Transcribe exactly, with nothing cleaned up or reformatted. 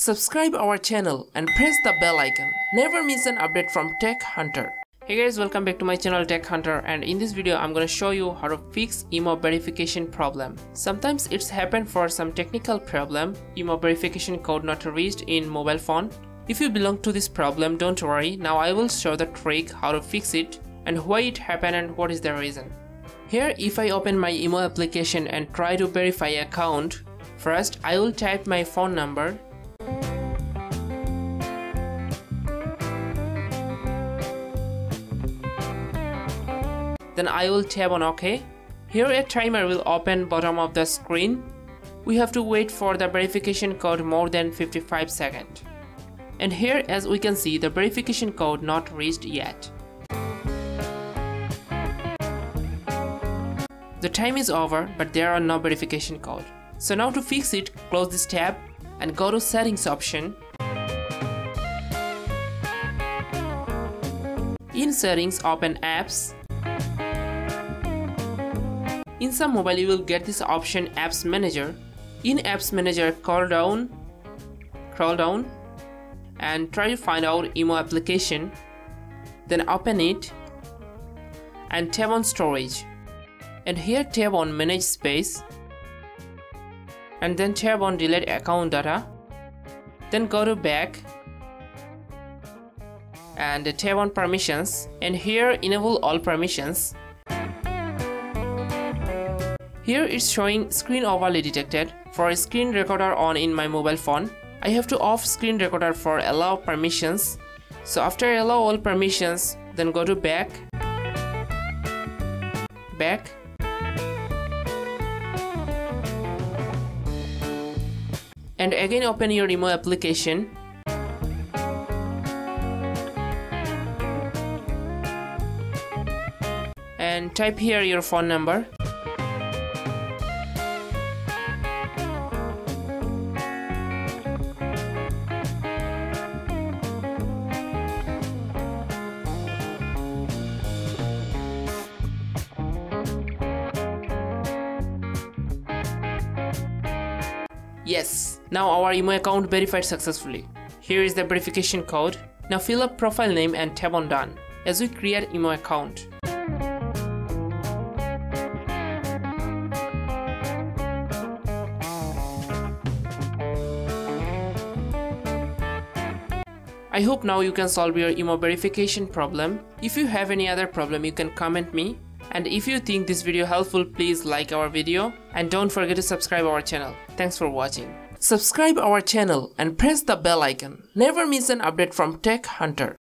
Subscribe our channel and press the bell icon. Never miss an update from Tech Hunter. Hey guys, welcome back to my channel Tech Hunter, and in this video I'm gonna show you how to fix Imo verification problem. Sometimes it's happened for some technical problem, Imo verification code not reached in mobile phone. If you belong to this problem, don't worry, now I will show the trick how to fix it and why it happened and what is the reason. Here if I open my Imo application and try to verify account, first I will type my phone number. Then I will tap on OK. Here a timer will open bottom of the screen. We have to wait for the verification code more than fifty-five seconds. And here as we can see the verification code not reached yet. The time is over but there are no verification code. So now to fix it, close this tab and go to settings option. In settings open apps. In some mobile you will get this option apps manager. In apps manager scroll down, scroll down and try to find out Imo application. Then open it and tap on storage. And here tap on manage space. And then tap on delete account data. Then go to back. And tap on permissions. And here enable all permissions. Here it's showing screen overlay detected. For a screen recorder on in my mobile phone, I have to off screen recorder for allow permissions. So after allow all permissions, then go to back, back, and again open your Imo application. And type here your phone number. Yes, now our Imo account verified successfully. Here is the verification code. Now fill up profile name and tap on done as we create Imo account. I hope now you can solve your Imo verification problem. If you have any other problem you can comment me. And if you think this video helpful, please like our video and don't forget to subscribe our channel. Thanks for watching. Subscribe our channel and press the bell icon. Never miss an update from Tech Hunter.